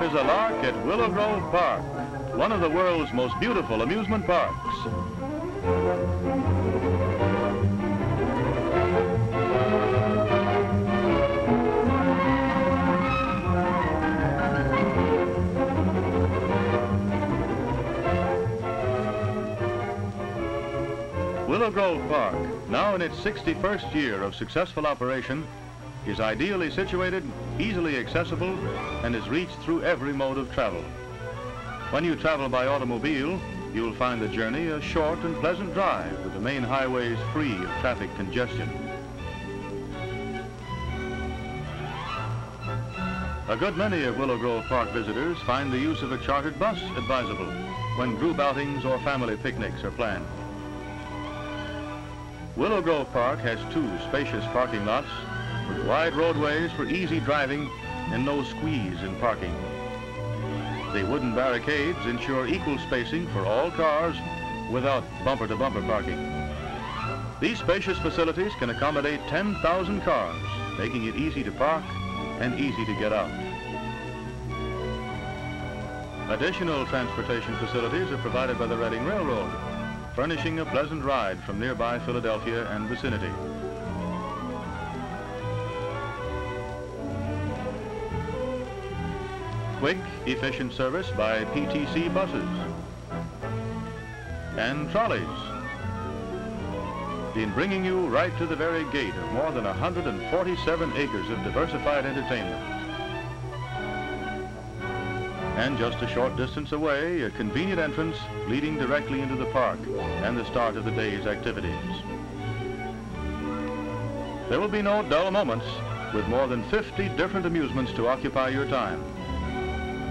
Life is a Lark at Willow Grove Park, one of the world's most beautiful amusement parks. Willow Grove Park, now in its 61st year of successful operation, is ideally situated, easily accessible, and is reached through every mode of travel. When you travel by automobile, you'll find the journey a short and pleasant drive with the main highways free of traffic congestion. A good many of Willow Grove Park visitors find the use of a chartered bus advisable when group outings or family picnics are planned. Willow Grove Park has two spacious parking lots with wide roadways for easy driving and no squeeze in parking. The wooden barricades ensure equal spacing for all cars without bumper-to-bumper parking. These spacious facilities can accommodate 10,000 cars, making it easy to park and easy to get out. Additional transportation facilities are provided by the Reading Railroad, furnishing a pleasant ride from nearby Philadelphia and vicinity. Quick, efficient service by PTC buses and trolleys in bringing you right to the very gate of more than 147 acres of diversified entertainment. And just a short distance away, a convenient entrance leading directly into the park and the start of the day's activities. There will be no dull moments with more than 50 different amusements to occupy your time.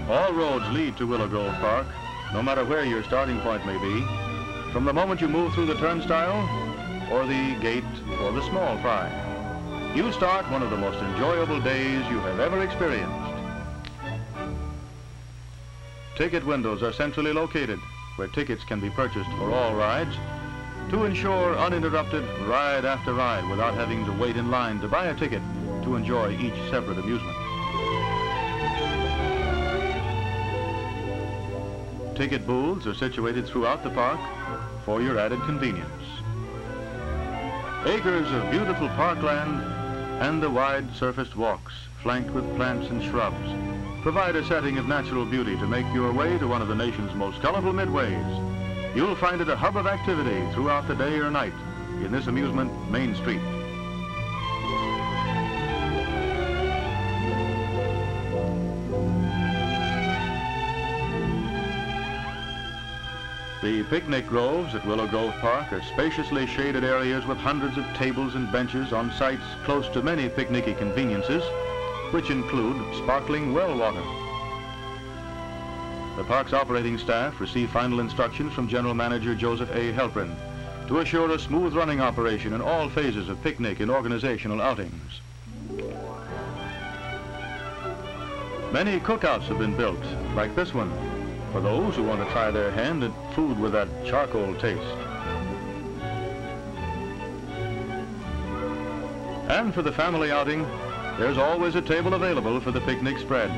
All roads lead to Willow Grove Park, no matter where your starting point may be, from the moment you move through the turnstile or the gate or the small fry. You start one of the most enjoyable days you have ever experienced. Ticket windows are centrally located where tickets can be purchased for all rides to ensure uninterrupted ride after ride without having to wait in line to buy a ticket to enjoy each separate amusement. Ticket booths are situated throughout the park for your added convenience. Acres of beautiful parkland and the wide surfaced walks flanked with plants and shrubs provide a setting of natural beauty to make your way to one of the nation's most colorful midways. You'll find it a hub of activity throughout the day or night in this amusement main street. The picnic groves at Willow Grove Park are spaciously shaded areas with hundreds of tables and benches on sites close to many picnicky conveniences, which include sparkling well water. The park's operating staff receive final instructions from General Manager Joseph A. Helprin to assure a smooth running operation in all phases of picnic and organizational outings. Many cookouts have been built, like this one, for those who want to try their hand at food with that charcoal taste. And for the family outing, there's always a table available for the picnic spread.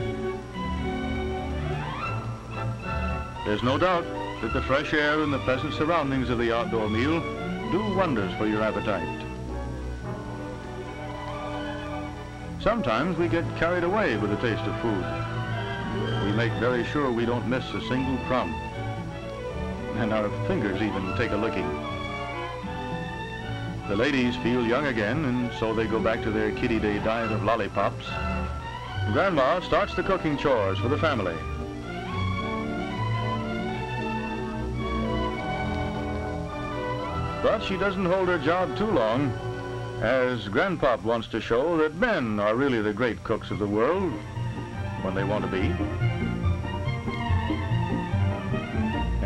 There's no doubt that the fresh air and the pleasant surroundings of the outdoor meal do wonders for your appetite. Sometimes we get carried away with the taste of food. We make very sure we don't miss a single crumb, and our fingers even take a licking. The ladies feel young again, and so they go back to their kiddie day diet of lollipops. Grandma starts the cooking chores for the family. But she doesn't hold her job too long, as Grandpop wants to show that men are really the great cooks of the world when they want to be.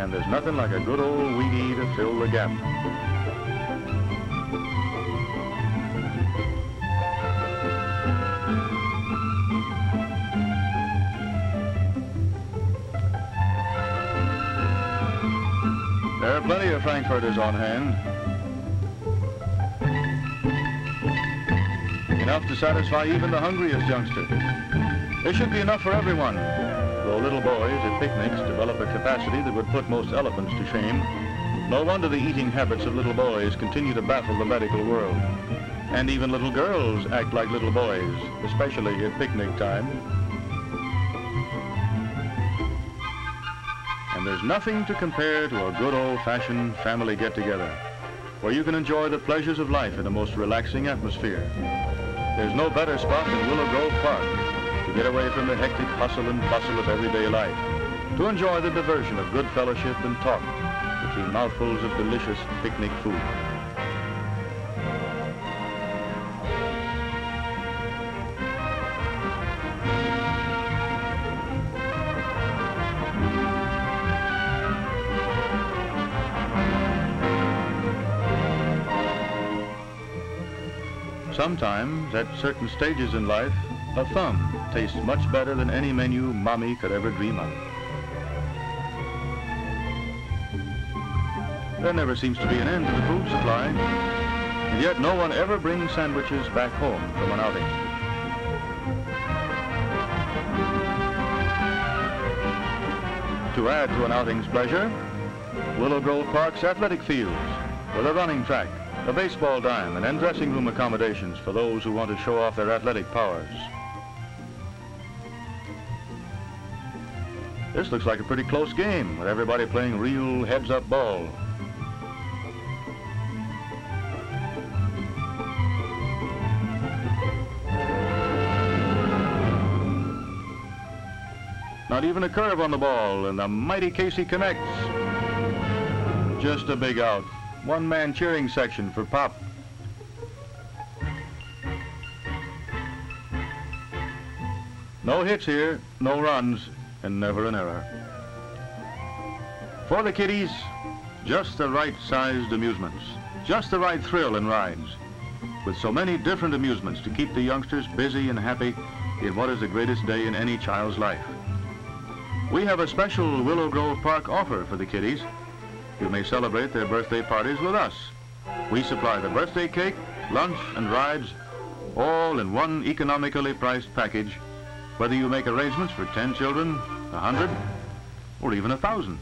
And there's nothing like a good old Wheatie to fill the gap. There are plenty of frankfurters on hand, enough to satisfy even the hungriest youngster. There should be enough for everyone. Though little boys at picnics develop a capacity that would put most elephants to shame, no wonder the eating habits of little boys continue to baffle the medical world. And even little girls act like little boys, especially at picnic time. And there's nothing to compare to a good old-fashioned family get-together, where you can enjoy the pleasures of life in a most relaxing atmosphere. There's no better spot than Willow Grove Park. Get away from the hectic hustle and bustle of everyday life, to enjoy the diversion of good fellowship and talk between mouthfuls of delicious picnic food. Sometimes, at certain stages in life, a thumb tastes much better than any menu Mommy could ever dream of. There never seems to be an end to the food supply, and yet no one ever brings sandwiches back home from an outing. To add to an outing's pleasure, Willow Grove Park's athletic fields, with a running track, a baseball diamond, and dressing room accommodations for those who want to show off their athletic powers. This looks like a pretty close game, with everybody playing real heads-up ball. Not even a curve on the ball, and the mighty Casey connects. Just a big out. One-man cheering section for Pop. No hits here, no runs, and never an error. For the kiddies, just the right-sized amusements, just the right thrill in rides, with so many different amusements to keep the youngsters busy and happy in what is the greatest day in any child's life. We have a special Willow Grove Park offer for the kiddies. You may celebrate their birthday parties with us. We supply the birthday cake, lunch, and rides, all in one economically priced package, whether you make arrangements for 10 children, 100, or even 1,000.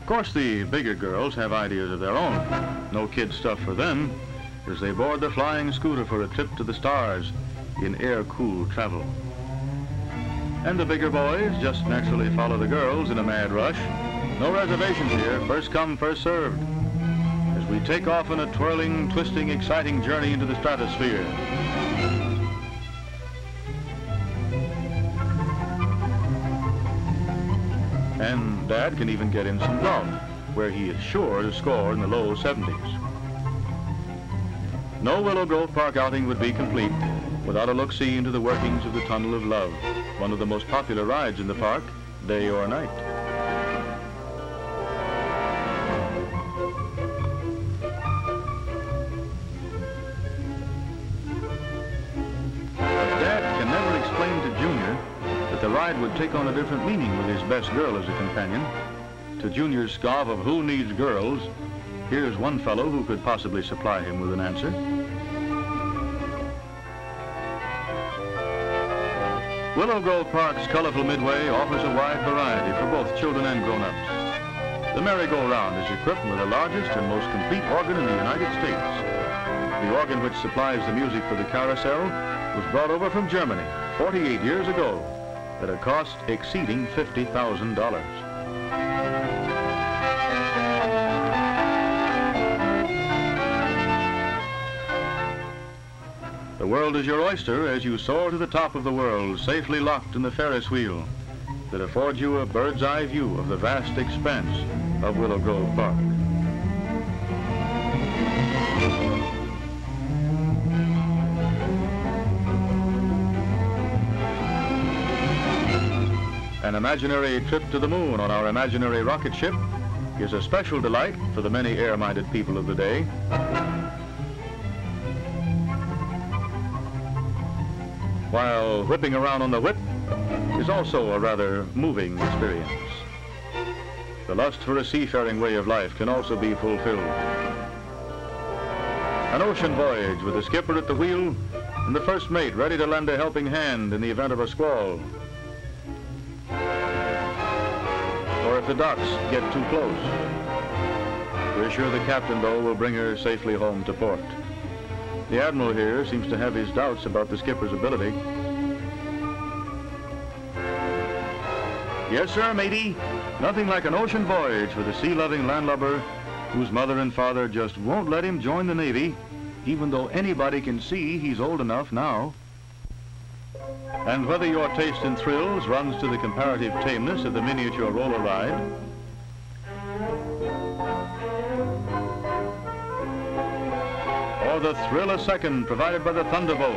Of course, the bigger girls have ideas of their own. No kid stuff for them, as they board the flying scooter for a trip to the stars in air-cool travel. And the bigger boys just naturally follow the girls in a mad rush. No reservations here, first come, first served, as we take off on a twirling, twisting, exciting journey into the stratosphere. And Dad can even get in some golf, where he is sure to score in the low 70s. No Willow Grove Park outing would be complete without a look-see into the workings of the Tunnel of Love, one of the most popular rides in the park, day or night. Dad can never explain to Junior that the ride would take on a different meaning with his best girl as a companion. To Junior's scoff of who needs girls, here's one fellow who could possibly supply him with an answer. Willow Grove Park's colorful midway offers a wide variety for both children and grown-ups. The merry-go-round is equipped with the largest and most complete organ in the United States. The organ which supplies the music for the carousel was brought over from Germany 48 years ago at a cost exceeding $50,000. The world is your oyster as you soar to the top of the world, safely locked in the Ferris wheel that affords you a bird's eye view of the vast expanse of Willow Grove Park. An imaginary trip to the moon on our imaginary rocket ship is a special delight for the many air-minded people of the day. While whipping around on the whip is also a rather moving experience. The lust for a seafaring way of life can also be fulfilled. An ocean voyage with a skipper at the wheel and the first mate ready to lend a helping hand in the event of a squall, or if the docks get too close. We're sure the captain, though, will bring her safely home to port. The admiral here seems to have his doubts about the skipper's ability. Yes, sir, matey. Nothing like an ocean voyage with a sea-loving landlubber whose mother and father just won't let him join the Navy, even though anybody can see he's old enough now. And whether your taste in thrills runs to the comparative tameness of the miniature roller ride, or the thrill a second provided by the Thunderbolt,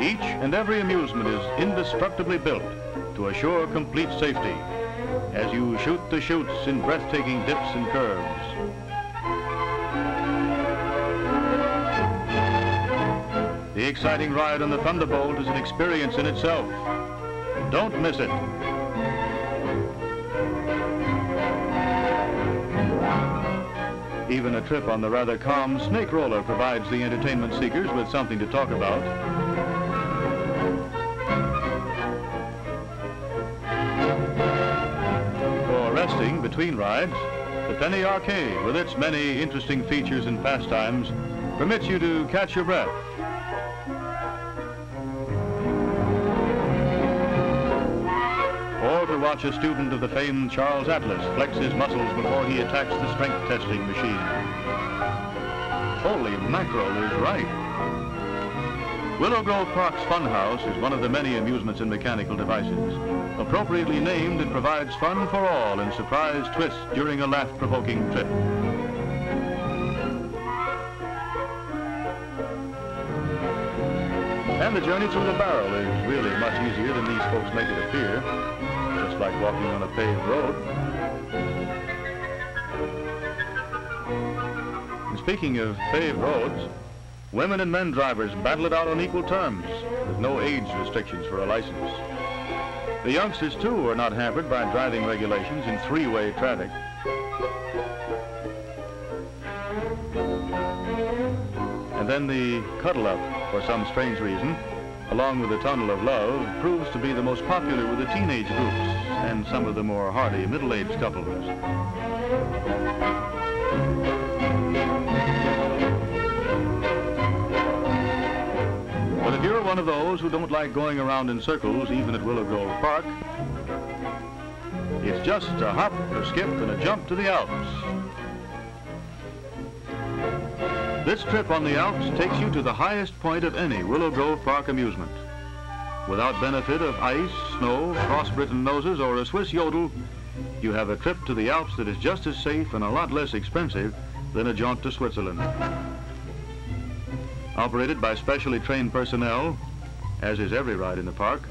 each and every amusement is indestructibly built to assure complete safety as you shoot the chutes in breathtaking dips and curves. The exciting ride on the Thunderbolt is an experience in itself. Don't miss it. Even a trip on the rather calm Snake Roller provides the entertainment seekers with something to talk about. Between rides, the Penny Arcade, with its many interesting features and pastimes, permits you to catch your breath. Or to watch a student of the famed Charles Atlas flex his muscles before he attacks the strength testing machine. Holy mackerel is right. Willow Grove Park's Funhouse is one of the many amusements and mechanical devices. Appropriately named, it provides fun for all and surprise twists during a laugh-provoking trip. And the journey through the barrel is really much easier than these folks make it appear, just like walking on a paved road. And speaking of paved roads, women and men drivers battle it out on equal terms, with no age restrictions for a license. The youngsters, too, are not hampered by driving regulations in three-way traffic. And then the cuddle-up, for some strange reason, along with the Tunnel of Love, proves to be the most popular with the teenage groups and some of the more hardy middle-aged couples. But if you're one of those who don't like going around in circles, even at Willow Grove Park, it's just a hop, a skip, and a jump to the Alps. This trip on the Alps takes you to the highest point of any Willow Grove Park amusement. Without benefit of ice, snow, cross-bitten noses, or a Swiss yodel, you have a trip to the Alps that is just as safe and a lot less expensive than a jaunt to Switzerland. Operated by specially trained personnel, as is every ride in the park,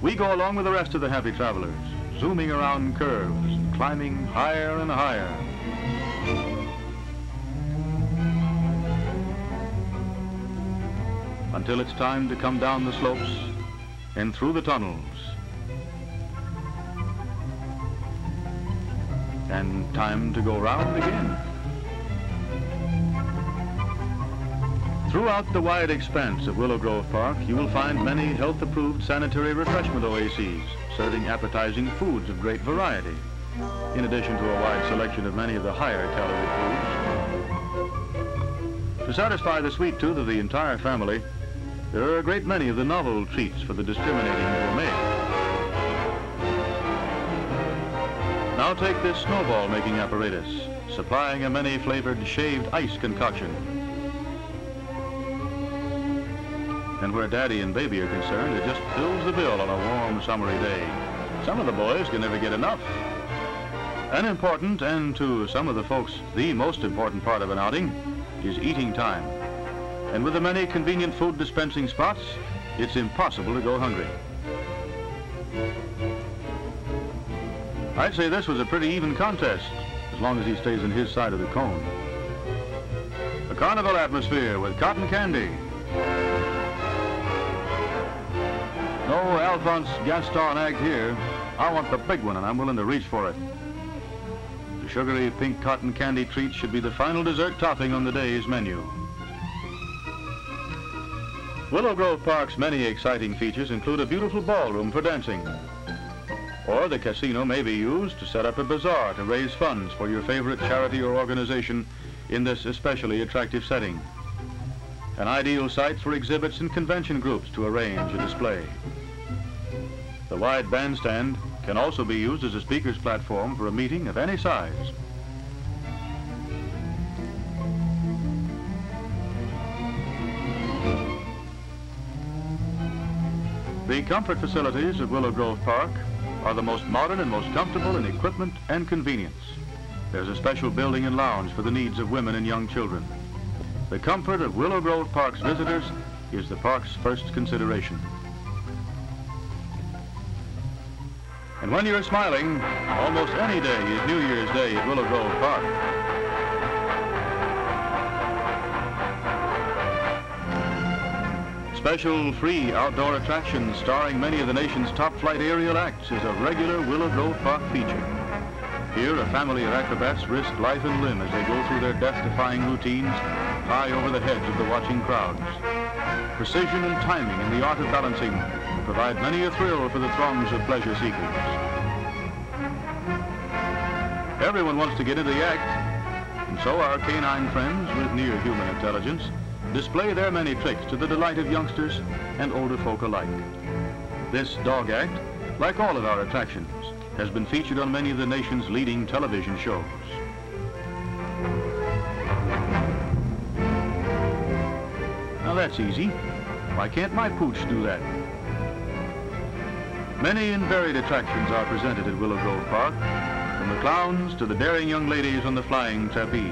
we go along with the rest of the happy travelers, zooming around curves, climbing higher and higher. Until it's time to come down the slopes and through the tunnels. And time to go round again. Throughout the wide expanse of Willow Grove Park, you will find many health-approved sanitary refreshment oases, serving appetizing foods of great variety, in addition to a wide selection of many of the higher-calorie foods. To satisfy the sweet tooth of the entire family, there are a great many of the novel treats for the discriminating gourmet. Now take this snowball-making apparatus, supplying a many-flavored shaved ice concoction. And where Daddy and Baby are concerned, it just fills the bill on a warm, summery day. Some of the boys can never get enough. An important, and to some of the folks, the most important part of an outing, is eating time. And with the many convenient food dispensing spots, it's impossible to go hungry. I'd say this was a pretty even contest, as long as he stays in his side of the cone. A carnival atmosphere with cotton candy. No Alphonse Gaston act here. I want the big one, and I'm willing to reach for it. The sugary pink cotton candy treat should be the final dessert topping on the day's menu. Willow Grove Park's many exciting features include a beautiful ballroom for dancing. Or the casino may be used to set up a bazaar to raise funds for your favorite charity or organization in this especially attractive setting. An ideal site for exhibits and convention groups to arrange a display. The wide bandstand can also be used as a speaker's platform for a meeting of any size. The comfort facilities at Willow Grove Park are the most modern and most comfortable in equipment and convenience. There's a special building and lounge for the needs of women and young children. The comfort of Willow Grove Park's visitors is the park's first consideration. And when you're smiling, almost any day is New Year's Day at Willow Grove Park. Special free outdoor attractions starring many of the nation's top-flight aerial acts is a regular Willow Grove Park feature. Here, a family of acrobats risk life and limb as they go through their death-defying routines high over the heads of the watching crowds. Precision and timing and the art of balancing provide many a thrill for the throngs of pleasure seekers. Everyone wants to get into the act, and so our canine friends with near-human intelligence display their many tricks to the delight of youngsters and older folk alike. This dog act, like all of our attractions, has been featured on many of the nation's leading television shows. Now that's easy. Why can't my pooch do that? Many and varied attractions are presented at Willow Grove Park, from the clowns to the daring young ladies on the flying trapeze.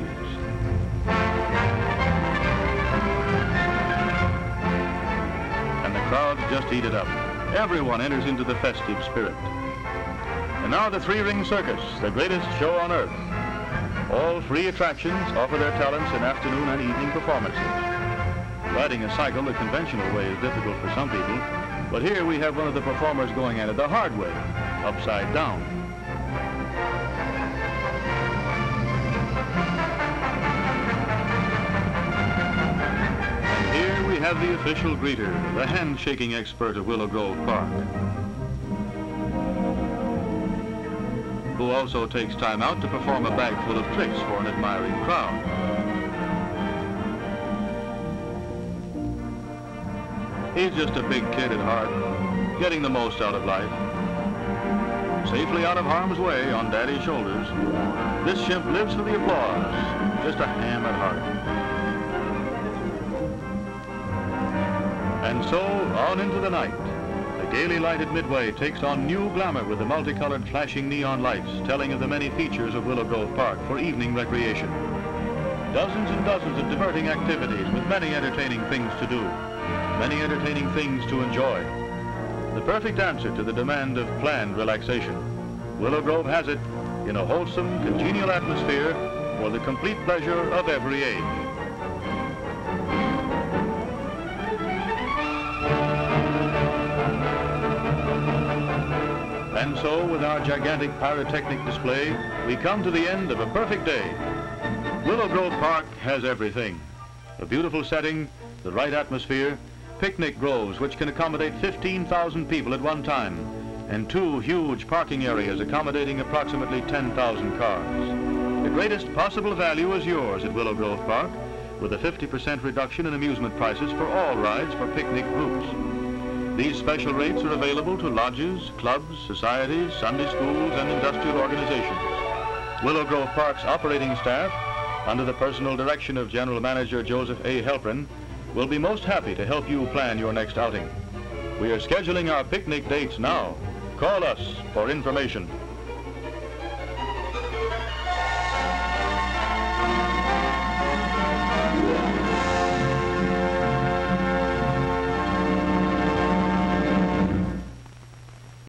Crowds just eat it up. Everyone enters into the festive spirit. And now the three-ring circus, the greatest show on earth. All three attractions offer their talents in afternoon and evening performances. Riding a cycle the conventional way is difficult for some people, but here we have one of the performers going at it the hard way, upside down. We have the official greeter, the handshaking expert of Willow Grove Park, who also takes time out to perform a bag full of tricks for an admiring crowd. He's just a big kid at heart, getting the most out of life. Safely out of harm's way on Daddy's shoulders, this chimp lives for the applause, just a ham at heart. And so, on into the night, the gaily lighted midway takes on new glamour with the multicolored flashing neon lights telling of the many features of Willow Grove Park for evening recreation. Dozens and dozens of diverting activities with many entertaining things to do, many entertaining things to enjoy. The perfect answer to the demand of planned relaxation. Willow Grove has it in a wholesome, congenial atmosphere for the complete pleasure of every age. And so, with our gigantic pyrotechnic display, we come to the end of a perfect day. Willow Grove Park has everything. A beautiful setting, the right atmosphere, picnic groves which can accommodate 15,000 people at one time, and two huge parking areas accommodating approximately 10,000 cars. The greatest possible value is yours at Willow Grove Park, with a 50% reduction in amusement prices for all rides for picnic groups. These special rates are available to lodges, clubs, societies, Sunday schools, and industrial organizations. Willow Grove Park's operating staff, under the personal direction of General Manager Joseph A. Helprin, will be most happy to help you plan your next outing. We are scheduling our picnic dates now. Call us for information.